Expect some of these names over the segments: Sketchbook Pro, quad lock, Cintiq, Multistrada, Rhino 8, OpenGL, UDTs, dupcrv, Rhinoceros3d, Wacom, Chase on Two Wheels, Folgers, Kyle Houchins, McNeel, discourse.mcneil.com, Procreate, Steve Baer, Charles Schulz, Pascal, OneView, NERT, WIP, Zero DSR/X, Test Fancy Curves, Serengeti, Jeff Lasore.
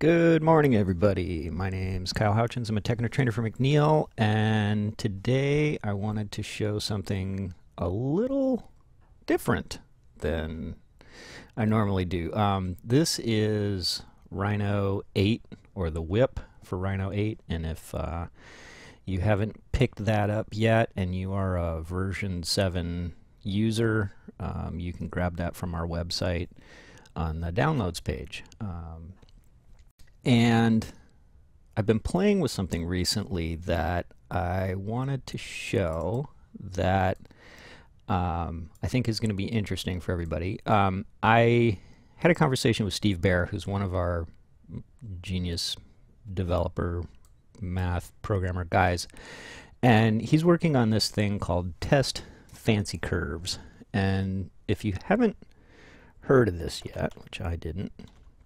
Good morning, everybody. My name's Kyle Houchins. I'm a Techner Trainer for McNeel, and today I wanted to show something a little different than I normally do. This is Rhino 8, or the WIP for Rhino 8, and if you haven't picked that up yet and you are a version 7 user, you can grab that from our website on the downloads page. And I've been playing with something recently that I wanted to show that I think is going to be interesting for everybody. I had a conversation with Steve Baer, who's one of our genius developer, math programmer guys, and he's working on this thing called Test Fancy Curves. And if you haven't heard of this yet, which I didn't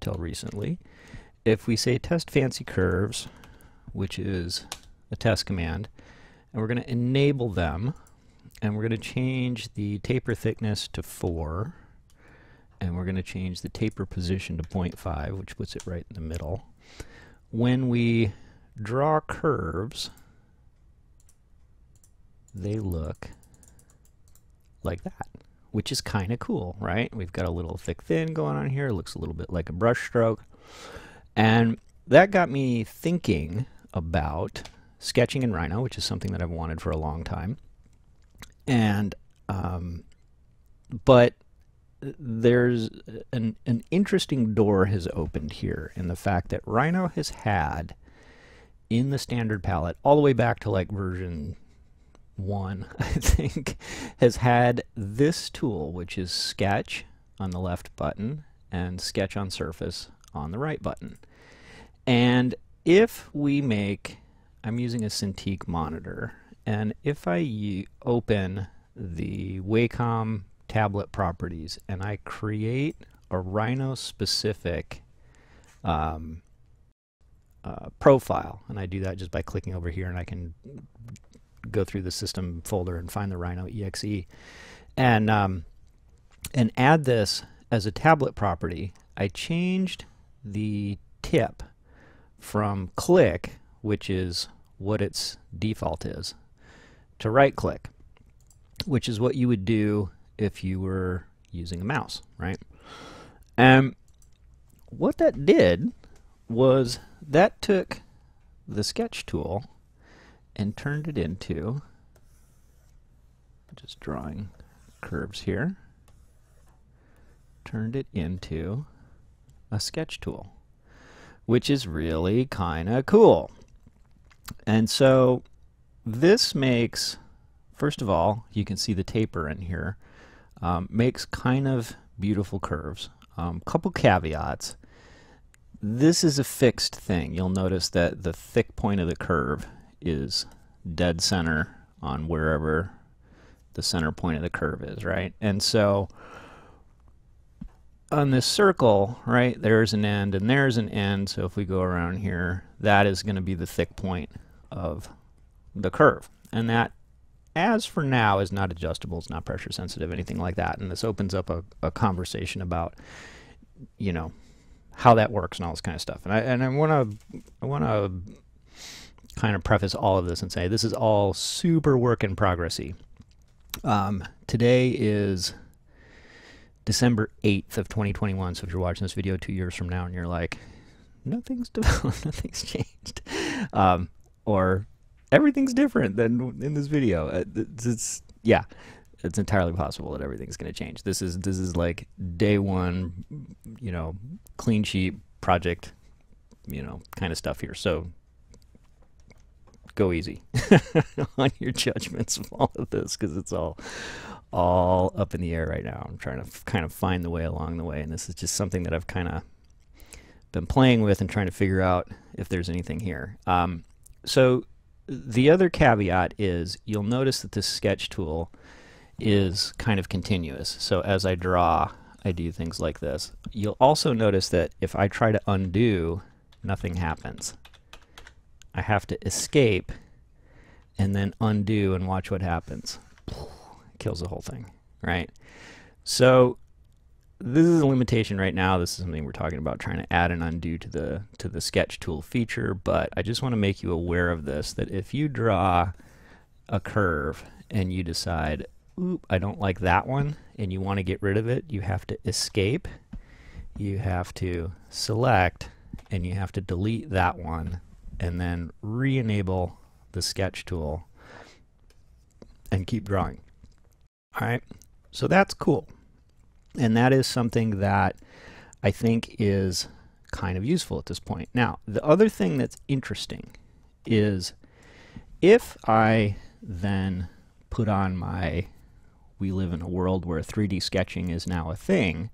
till recently, if we say test fancy curves, which is a test command, and we're going to enable them, and we're going to change the taper thickness to 4, and we're going to change the taper position to 0.5, which puts it right in the middle. When we draw curves, they look like that, which is kind of cool, right? We've got a little thick thin going on here. It looks a little bit like a brush stroke. And that got me thinking about sketching in Rhino, which is something that I've wanted for a long time. And but there's an interesting door has opened here in the fact that Rhino has had in the standard palette all the way back to like version 1, I think, has had this tool, which is sketch on the left button and sketch on surface on the right button. And if we make, I'm using a Cintiq monitor, and if I open the Wacom tablet properties and I create a Rhino specific profile, and I do that just by clicking over here, and I can go through the system folder and find the Rhino exe and add this as a tablet property, I changed the tip from click, which is what its default is, to right click, which is what you would do if you were using a mouse, right? And what that did was that took the sketch tool and turned it into just drawing curves here, turned it into a sketch tool, which is really kind of cool. And so this makes, first of all, you can see the taper in here, makes kind of beautiful curves. Couple caveats. This is a fixed thing. You'll notice that the thick point of the curve is dead center on wherever the center point of the curve is, right? And so on this circle, right, there's an end and there's an end, so if we go around here, that is going to be the thick point of the curve. And that, as for now, is not adjustable, it's not pressure sensitive, anything like that. And this opens up a conversation about, you know, how that works and all this kind of stuff. And I want to kind of preface all of this and say this is all super work in progressy. Today is December 8th of 2021, so if you're watching this video 2 years from now and you're like, nothing's developed, nothing's changed, or everything's different than in this video, it's, yeah, it's entirely possible that everything's going to change. This is like day one, you know, clean sheet project, you know, kind of stuff here, so go easy on your judgments of all of this, because it's all up in the air right now. I'm trying to kind of find the way along the way, and this is just something that I've kind of been playing with and trying to figure out if there's anything here. So the other caveat is you'll notice that this sketch tool is kind of continuous. So as I draw, I do things like this. You'll also notice that if I try to undo, nothing happens. I have to escape and then undo and watch what happens. Kills the whole thing, right? So this is a limitation right now. This is something we're talking about, trying to add and undo to the sketch tool feature, but I just want to make you aware of this, that if you draw a curve and you decide, oop, I don't like that one, and you want to get rid of it, you have to escape, you have to select, and you have to delete that one, and then re-enable the sketch tool and keep drawing. All right, so that's cool. And that is something that I think is kind of useful at this point. Now, the other thing that's interesting is if I then put on my, we live in a world where 3D sketching is now a thing,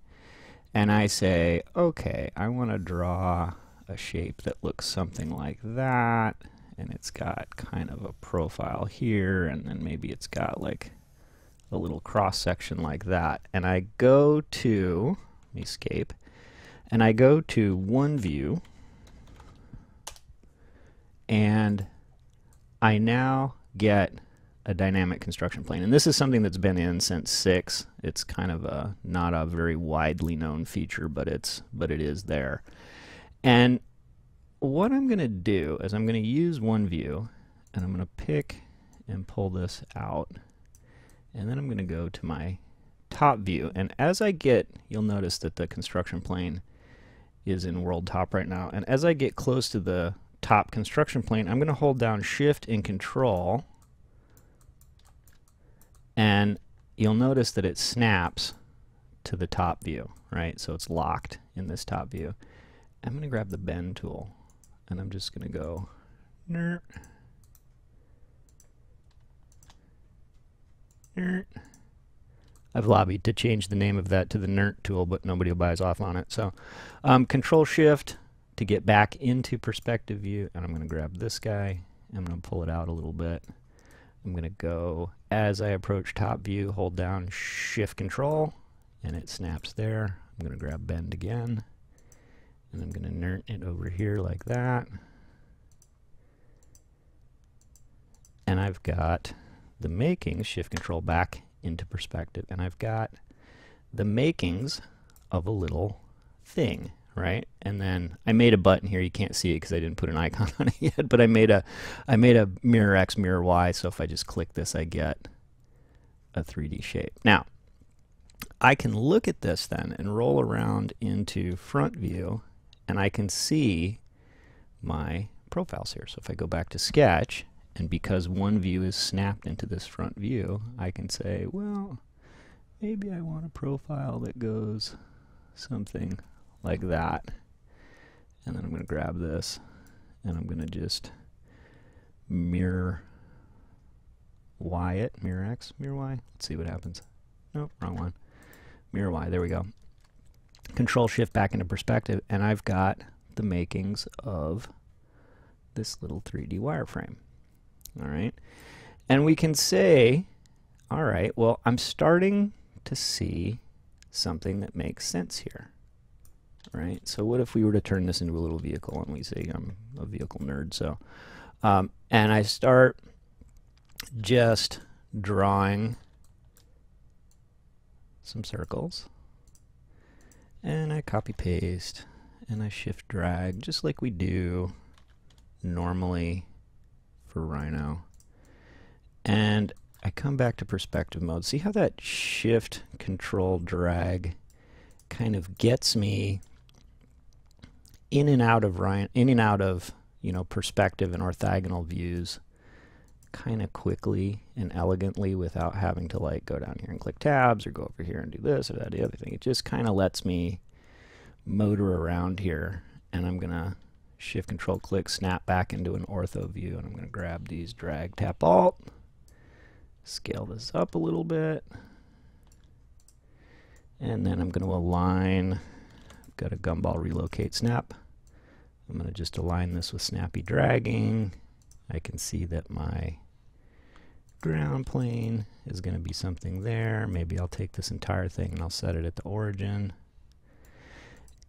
and I say, okay, I want to draw a shape that looks something like that, and it's got kind of a profile here, and then maybe it's got like a little cross section like that, and I go to, let me escape, and I go to OneView, and I now get a dynamic construction plane. And this is something that's been in since 6. It's kind of a not a very widely known feature, but it is there. And what I'm going to do is I'm going to use OneView, and I'm going to pick and pull this out, and then I'm going to go to my top view. And as I get, you'll notice that the construction plane is in world top right now. And as I get close to the top construction plane, I'm going to hold down Shift and Control, and you'll notice that it snaps to the top view, right? So it's locked in this top view. I'm going to grab the bend tool, and I'm just going to go NERT, NERT. I've lobbied to change the name of that to the NERT tool, but nobody buys off on it. So Control Shift to get back into perspective view, and I'm going to grab this guy. I'm going to pull it out a little bit. I'm going to go, as I approach top view, hold down Shift Control, and it snaps there. I'm going to grab bend again, and I'm going to NERT it over here like that. And I've got the makings, Shift Control back into perspective, and I've got the makings of a little thing, right? And then I made a button here. You can't see it because I didn't put an icon on it yet, but I made a mirror X, mirror Y, so if I just click this, I get a 3D shape. Now, I can look at this then and roll around into front view, and I can see my profiles here. So if I go back to sketch, and because OneView is snapped into this front view, I can say, well, maybe I want a profile that goes something like that. And then I'm going to grab this, and I'm going to just mirror Y it, mirror X, mirror Y. Let's see what happens. Nope, wrong one. Mirror Y, there we go. Control Shift back into perspective, and I've got the makings of this little 3D wireframe. All right, and we can say, all right, well, I'm starting to see something that makes sense here, right? So what if we were to turn this into a little vehicle, and we say, I'm a vehicle nerd, so, and I start just drawing some circles, and I copy paste, and I shift drag, just like we do normally for Rhino, and I come back to perspective mode. See how that shift control drag kind of gets me in and out of Rhino, in and out of, you know, perspective and orthogonal views kind of quickly and elegantly without having to like go down here and click tabs or go over here and do this or that or the other thing. It just kind of lets me motor around here, and I'm gonna Shift Control click, snap back into an ortho view, and I'm going to grab these, drag, tap, alt, scale this up a little bit, and then I'm going to align. I've got a gumball relocate snap. I'm going to just align this with snappy dragging. I can see that my ground plane is going to be something there. Maybe I'll take this entire thing and I'll set it at the origin.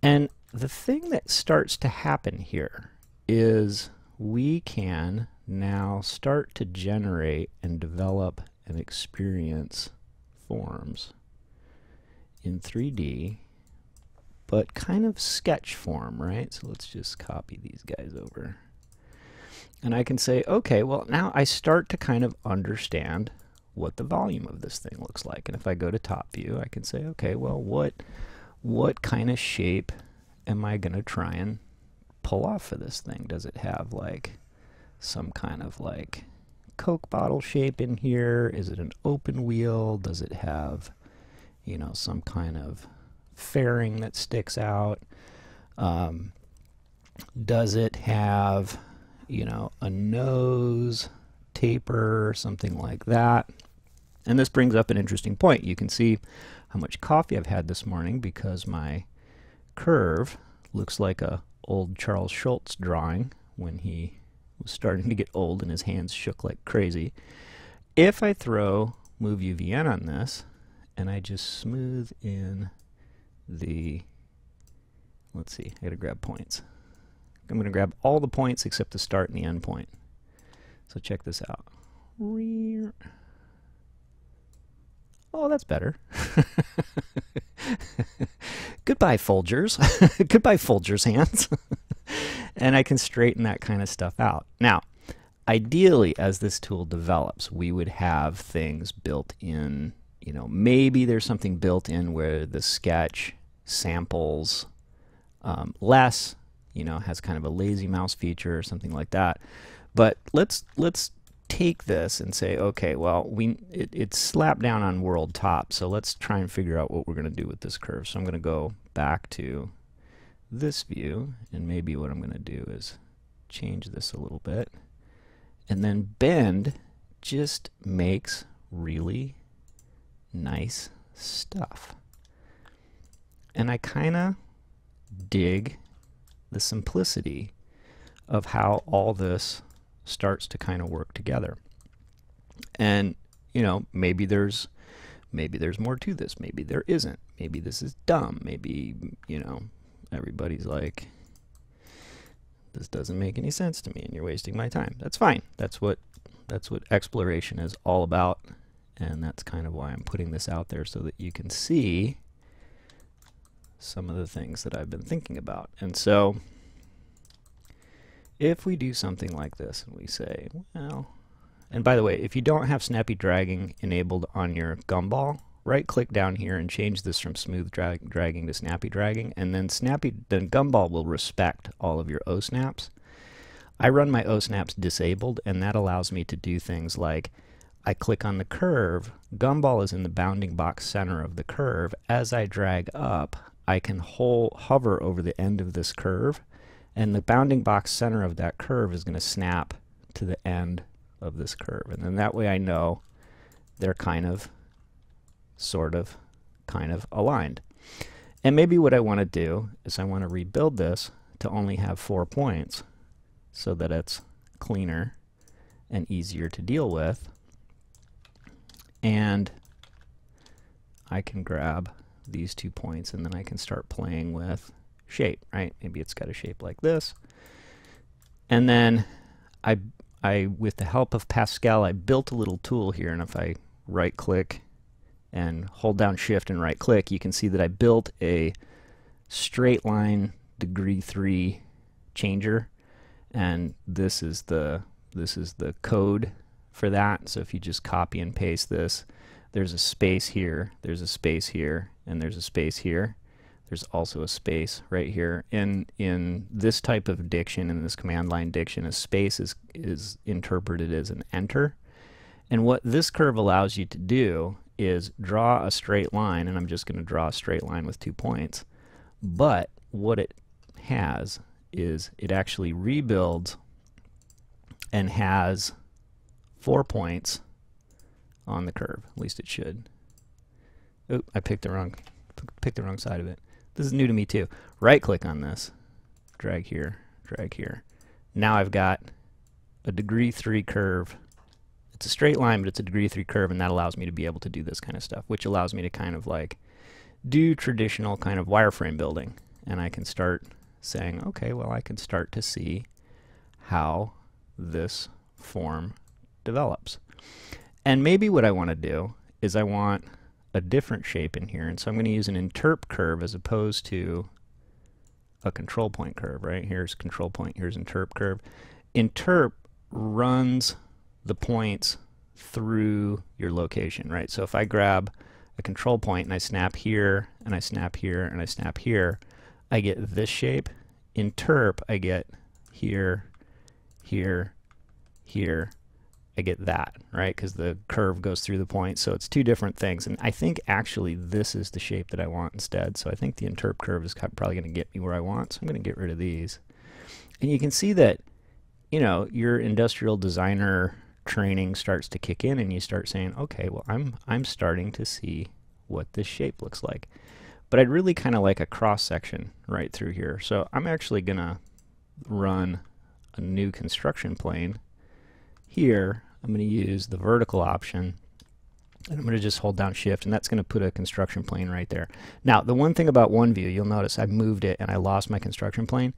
And the thing that starts to happen here is we can now start to generate and develop and experience forms in 3D but kind of sketch form, right? So let's just copy these guys over. And I can say, okay, well, now I start to kind of understand what the volume of this thing looks like. And if I go to top view, I can say, okay, well, what kind of shape am I going to try and pull off for this thing? Does it have like some kind of like Coke bottle shape in here? Is it an open wheel? Does it have, you know, some kind of fairing that sticks out? Does it have, you know, a nose taper or something like that? And this brings up an interesting point. You can see how much coffee I've had this morning because my curve looks like a old Charles Schulz drawing when he was starting to get old and his hands shook like crazy. If I throw Move UVN on this and I just smooth in the, let's see, I gotta grab points. I'm gonna grab all the points except the start and the end point. So check this out. Oh, that's better. Goodbye, Folgers. Goodbye, Folgers hands. And I can straighten that kind of stuff out. Now, ideally, as this tool develops, we would have things built in. You know, maybe there's something built in where the sketch samples less, you know, has kind of a lazy mouse feature or something like that. But let's take this and say, okay, well, it's slapped down on world top, so let's try and figure out what we're going to do with this curve. So I'm going to go back to this view, and maybe what I'm going to do is change this a little bit. And then bend just makes really nice stuff. And I kind of dig the simplicity of how all this starts to kind of work together. And, you know, maybe there's more to this. Maybe there isn't. Maybe this is dumb. Maybe, you know, everybody's like, this doesn't make any sense to me and you're wasting my time. That's fine. That's what exploration is all about. And that's kind of why I'm putting this out there, so that you can see some of the things that I've been thinking about. And so if we do something like this and we say, well, and by the way, if you don't have snappy dragging enabled on your gumball, right click down here and change this from smooth dragging to snappy dragging, and then gumball will respect all of your O snaps. I run my O snaps disabled, and that allows me to do things like I click on the curve, gumball is in the bounding box center of the curve. As I drag up, I can hover over the end of this curve, and the bounding box center of that curve is going to snap to the end of this curve. And then that way I know they're kind of, sort of, kind of aligned. And maybe what I want to do is I want to rebuild this to only have 4 points so that it's cleaner and easier to deal with. And I can grab these 2 points, and then I can start playing with shape, right? Maybe it's got a shape like this. And then I with the help of Pascal, I built a little tool here, and if I right click and hold down shift and right click, you can see that I built a straight line degree 3 changer, and this is the code for that. So if you just copy and paste this, there's a space here, there's a space here, and there's a space here. There's also a space right here. In this type of diction, in this command line diction, a space is interpreted as an enter. And what this curve allows you to do is draw a straight line, and I'm just going to draw a straight line with 2 points. But what it has is it actually rebuilds and has 4 points on the curve. At least it should. Oh, I picked the wrong side of it. This is new to me too. Right click on this, drag here, drag here. Now I've got a degree 3 curve. It's a straight line, but it's a degree 3 curve, and that allows me to be able to do this kind of stuff, which allows me to kind of like do traditional kind of wireframe building. And I can start saying, okay, well, I can start to see how this form develops. And maybe what I want to do is I want a different shape in here, and so I'm going to use an interp curve as opposed to a control point curve, right? Here's control point, here's interp curve. Interp runs the points through your location, right? So if I grab a control point and I snap here, and I snap here, and I snap here, I get this shape. Interp, I get here, here, here, I get that, right? Because the curve goes through the point, so it's two different things. And I think actually this is the shape that I want instead. So I think the interp curve is probably going to get me where I want. So I'm going to get rid of these. And you can see that, you know, your industrial designer training starts to kick in, and you start saying, okay, well, I'm starting to see what this shape looks like. But I'd really kind of like a cross section right through here. So I'm actually going to run a new construction plane here. I'm going to use the vertical option, and I'm going to just hold down shift, and that's going to put a construction plane right there. Now, the one thing about OneView, you'll notice I moved it and I lost my construction plane.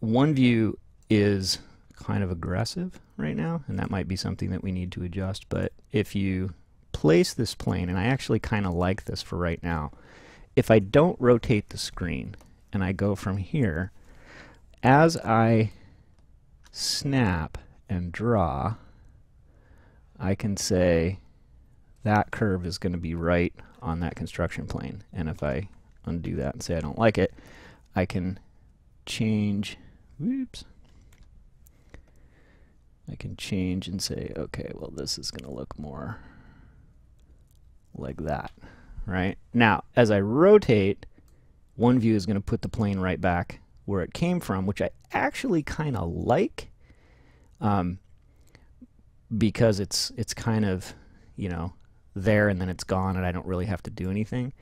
OneView is kind of aggressive right now, and that might be something that we need to adjust. But if you place this plane, and I actually kind of like this for right now, if I don't rotate the screen and I go from here, as I snap and draw, I can say that curve is going to be right on that construction plane. And if I undo that and say I don't like it, I can change, whoops, I can change and say, okay, well, this is going to look more like that, right? Now, as I rotate, OneView is going to put the plane right back where it came from, which I actually kind of like, because it's kind of, you know, there and then it's gone, and I don't really have to do anything.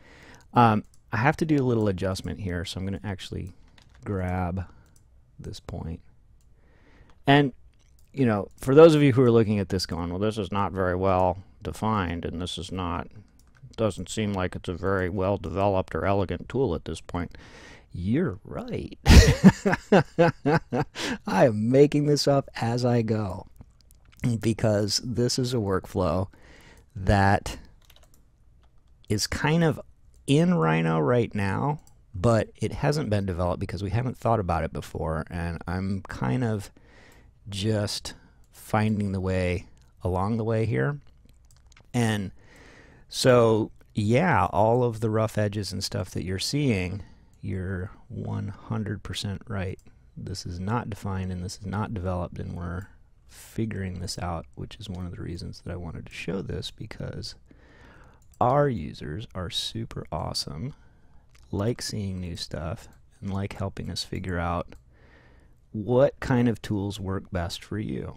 I have to do a little adjustment here, so I'm going to actually grab this point. And, you know, for those of you who are looking at this going, well, this is not very well defined, and this is not, doesn't seem like it's a very well developed or elegant tool at this point. You're right. I am making this up as I go, because this is a workflow that is kind of in Rhino right now, but it hasn't been developed because we haven't thought about it before, and I'm kind of just finding the way along the way here. And so, yeah, all of the rough edges and stuff that you're seeing, you're 100% right. This is not defined, and this is not developed, and we're figuring this out, which is one of the reasons that I wanted to show this, because our users are super awesome, like seeing new stuff, and like helping us figure out what kind of tools work best for you.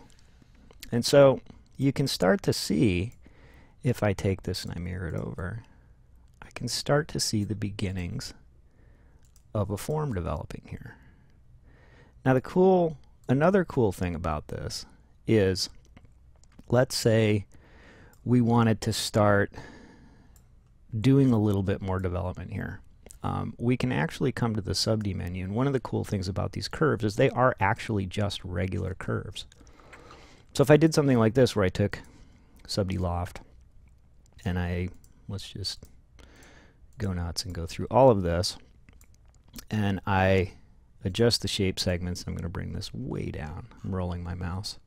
And so you can start to see, if I take this and I mirror it over, I can start to see the beginnings of a form developing here. Now, the cool, another cool thing about this is, let's say we wanted to start doing a little bit more development here. We can actually come to the sub-D menu, and one of the cool things about these curves is they are actually just regular curves. So if I did something like this, where I took sub-D loft, and I, let's just go nuts and go through all of this, and I adjust the shape segments. I'm going to bring this way down. I'm rolling my mouse.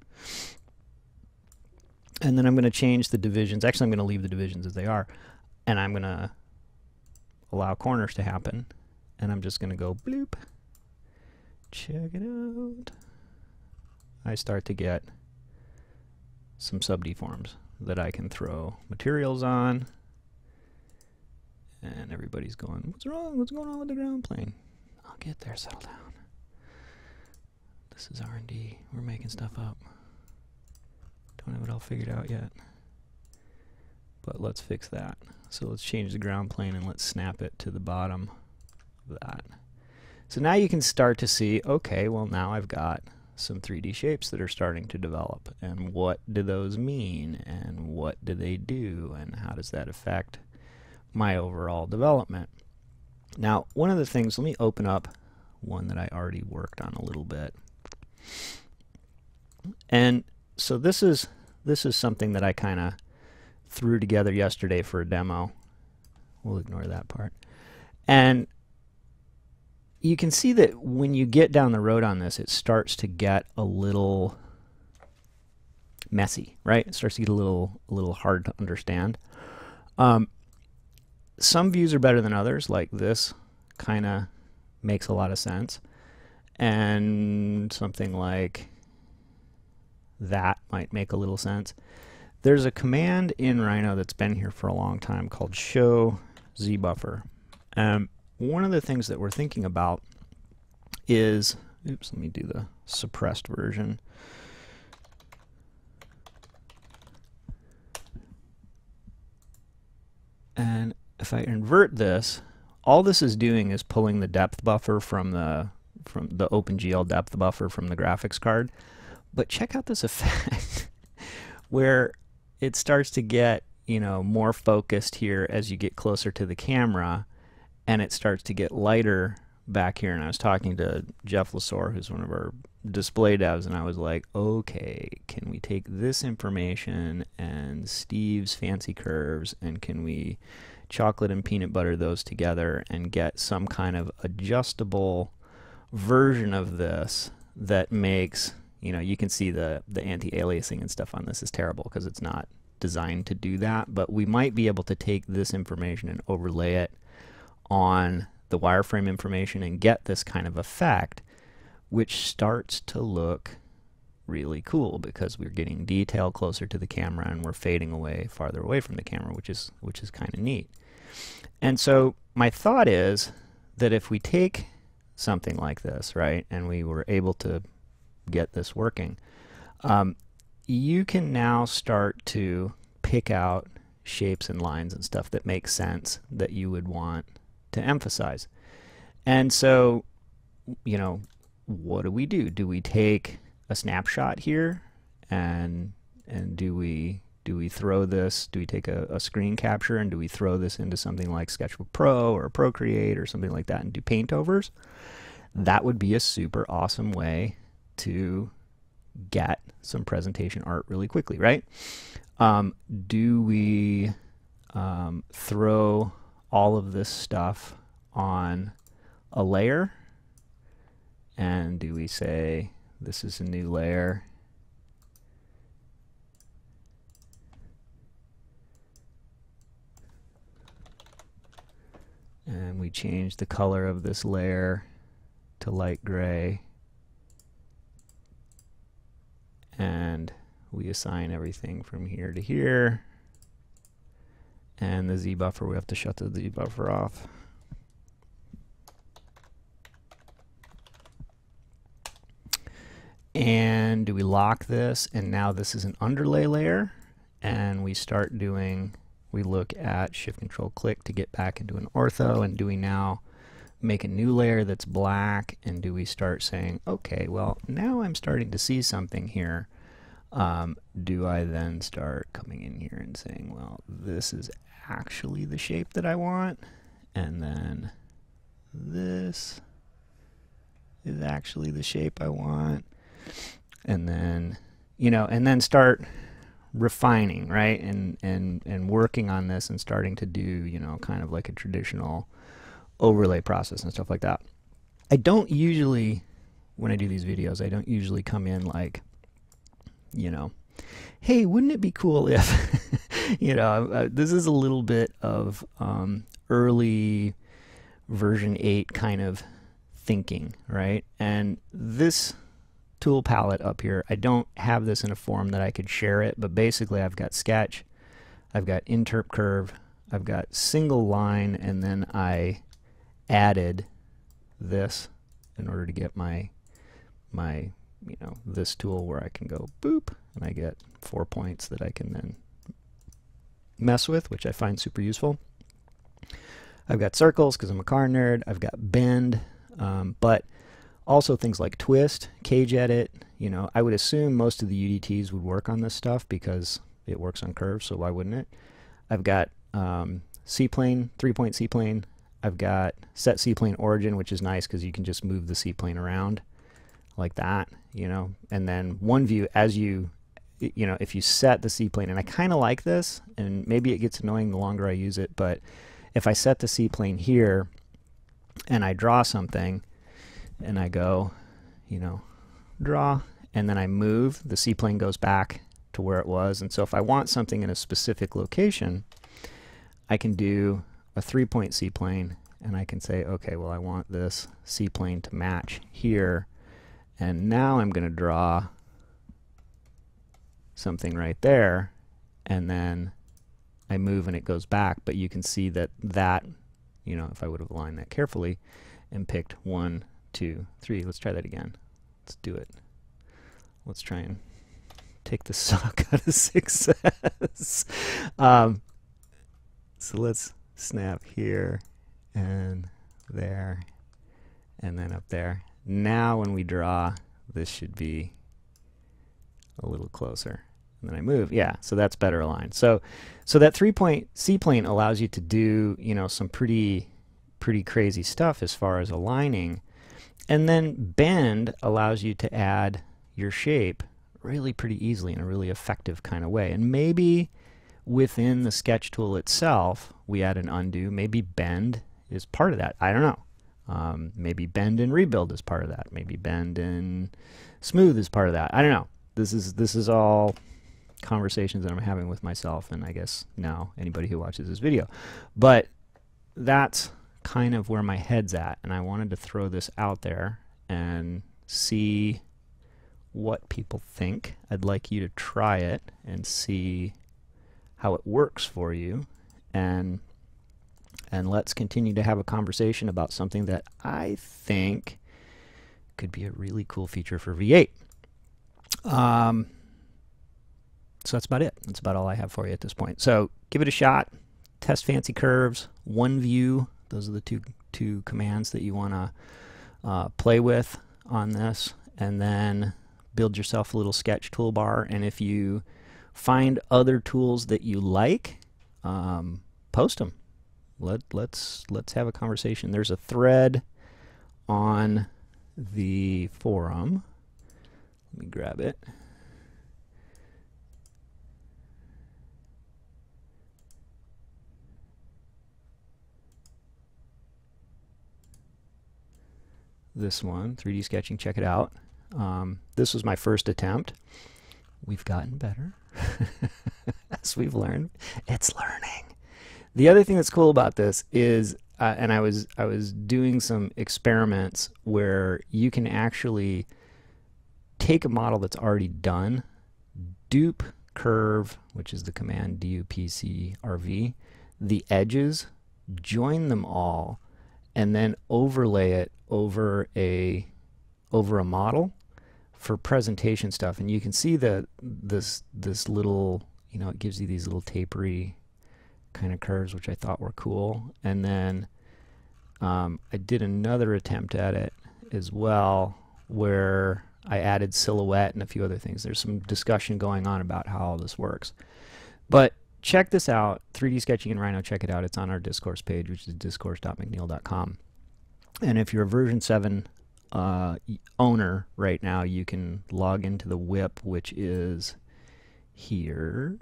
And then I'm going to change the divisions. Actually, I'm going to leave the divisions as they are. And I'm going to allow corners to happen. And I'm just going to go bloop. Check it out. I start to get some sub-D forms that I can throw materials on. And everybody's going, what's wrong? What's going on with the ground plane? I'll get there, settle down. This is R&D. We're making stuff up. Don't have it all figured out yet. But let's fix that. So let's change the ground plane, and let's snap it to the bottom of that. So now you can start to see, okay, well, now I've got some 3D shapes that are starting to develop. And what do those mean? And what do they do? And how does that affect my overall development? Now, one of the things, let me open up one that I already worked on a little bit. And so this is something that I kind of threw together yesterday for a demo. We'll ignore that part. And you can see that when you get down the road on this, it starts to get a little messy, right? It starts to get a little hard to understand. Some views are better than others, like this kind of makes a lot of sense. And something like that might make a little sense. There's a command in Rhino that's been here for a long time called show zbuffer. One of the things that we're thinking about is, oops, let me do the suppressed version. And if I invert this, all this is doing is pulling the depth buffer from the OpenGL depth buffer from the graphics card. But check out this effect where it starts to get, you know, more focused here as you get closer to the camera, and it starts to get lighter back here. And I was talking to Jeff Lasore, who's one of our display devs, and I was like, okay, can we take this information and Steve's fancy curves, and can we chocolate and peanut butter those together and get some kind of adjustable version of this that makes, you know, you can see the anti-aliasing and stuff on this is terrible because it's not designed to do that, but we might be able to take this information and overlay it on the wireframe information and get this kind of effect, which starts to look really cool because we're getting detail closer to the camera and we're fading away farther away from the camera, which is kind of neat. And so my thought is that if we take something like this, right, and we were able to get this working, you can now start to pick out shapes and lines and stuff that make sense that you would want to emphasize. And so, you know, what do we do? Do we take a snapshot here and do we throw this, do we take a screen capture and do we throw this into something like Sketchbook Pro or Procreate or something like that and do paint overs? That would be a super awesome way to get some presentation art really quickly, right? Do we throw all of this stuff on a layer? And do we say, this is a new layer? And we change the color of this layer to light gray. And we assign everything from here to here. And the Z buffer, we have to shut the Z buffer off. And do we lock this? And now this is an underlay layer. And we start doing, we look at shift control click to get back into an ortho. And do we now make a new layer that's black? And do we start saying, okay, well, now I'm starting to see something here. Do I then start coming in here and saying, well, this is actually the shape that I want, and then this is actually the shape I want, and then, you know, and then start refining, right, and working on this and starting to do, you know, kind of like a traditional overlay process and stuff like that. I don't usually, when I do these videos, I don't usually come in like, you know, hey, wouldn't it be cool if, you know, this is a little bit of early version 8 kind of thinking, right? And this tool palette up here, I don't have this in a form that I could share it, but basically I've got sketch, I've got interp curve, I've got single line, and then I added this in order to get my you know, this tool where I can go boop and I get 4 points that I can then mess with, which I find super useful. I've got circles because I'm a car nerd. I've got bend, but also things like twist, cage edit. You know, I would assume most of the UDTs would work on this stuff because it works on curves, so why wouldn't it? I've got C-plane, 3-point C-plane. I've got set C-plane origin, which is nice because you can just move the C-plane around like that, you know. And then OneView, as you know, if you set the C-plane, and I kind of like this, and maybe it gets annoying the longer I use it, but if I set the C-plane here and I draw something, and I go, you know, draw, and then I move, the seaplane goes back to where it was. And so if I want something in a specific location, I can do a three-point seaplane, and I can say, okay, well, I want this seaplane to match here, and now I'm going to draw something right there, and then I move and it goes back. But you can see that you know, if I would have aligned that carefully and picked 1, 2, 3, let's try that again. Let's do it. Let's try and take the sock out of success. So let's snap here and there and then up there. Now when we draw, this should be a little closer. And then I move. Yeah, so that's better aligned. So that three-point seaplane allows you to do, you know, some pretty crazy stuff as far as aligning. And then bend allows you to add your shape really pretty easily in a really effective kind of way. And maybe within the sketch tool itself, we add an undo. Maybe bend is part of that. I don't know. Maybe bend and rebuild is part of that. Maybe bend and smooth is part of that. I don't know. This is all conversations that I'm having with myself, and I guess now anybody who watches this video. But that's kind of where my head's at, and I wanted to throw this out there and see what people think. I'd like you to try it and see how it works for you, and let's continue to have a conversation about something that I think could be a really cool feature for V8. So that's about it. That's about all I have for you at this point. So give it a shot. Test Fancy Curves, OneView. Those are the two commands that you want to play with on this. And then build yourself a little sketch toolbar. And if you find other tools that you like, post them. Let's have a conversation. There's a thread on the forum. Let me grab it. This one, 3D sketching, check it out. This was my first attempt. We've gotten better as we've learned. It's learning. The other thing that's cool about this is, and I was doing some experiments where you can actually take a model that's already done, dupe curve, which is the command dupcrv, the edges, join them all, and then overlay it over a model for presentation stuff. And you can see that this little, you know, it gives you these little tapery kind of curves, which I thought were cool. And then I did another attempt at it as well, where I added silhouette and a few other things. There's some discussion going on about how all this works. But check this out, 3D Sketching in Rhino, check it out. It's on our Discourse page, which is discourse.mcneil.com. And if you're a version 7 owner right now, you can log into the WIP, which is here.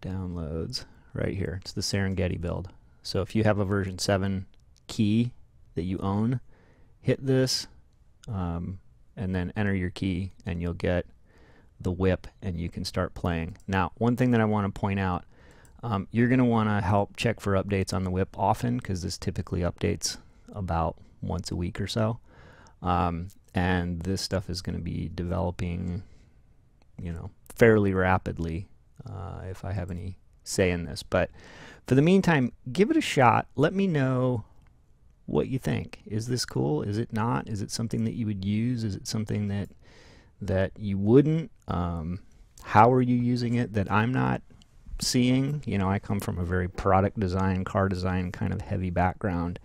Downloads, right here. It's the Serengeti build. So if you have a version 7 key that you own, hit this and then enter your key, and you'll get the WIP, and you can start playing. Now, one thing that I want to point out, you're going to want to help check for updates on the WIP often, because this typically updates about once a week or so. And this stuff is going to be developing, you know, fairly rapidly if I have any say in this. But for the meantime, give it a shot. Let me know what you think. Is this cool? Is it not? Is it something that you would use? Is it something that you wouldn't? How are you using it that I'm not seeing? You know, I come from a very product design, car design kind of heavy background.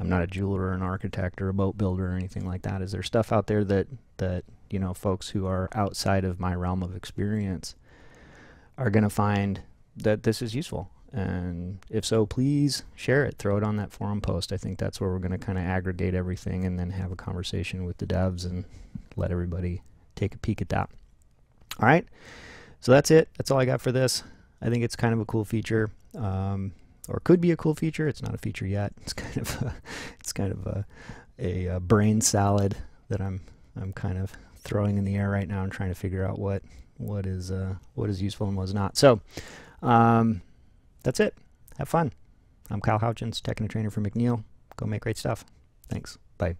I'm not a jeweler, an architect, or a boat builder, or anything like that. Is there stuff out there that you know, folks who are outside of my realm of experience are going to find that this is useful? And if so, please share it. Throw it on that forum post. I think that's where we're going to kind of aggregate everything and then have a conversation with the devs and let everybody take a peek at that. All right. So that's it. That's all I got for this. I think it's kind of a cool feature. or could be a cool feature. It's not a feature yet. It's kind of a, it's kind of a brain salad that I'm kind of throwing in the air right now and trying to figure out what is useful and what's not. So that's it. Have fun. I'm Kyle Houchins, tech and a trainer for McNeel. Go make great stuff. Thanks. Bye.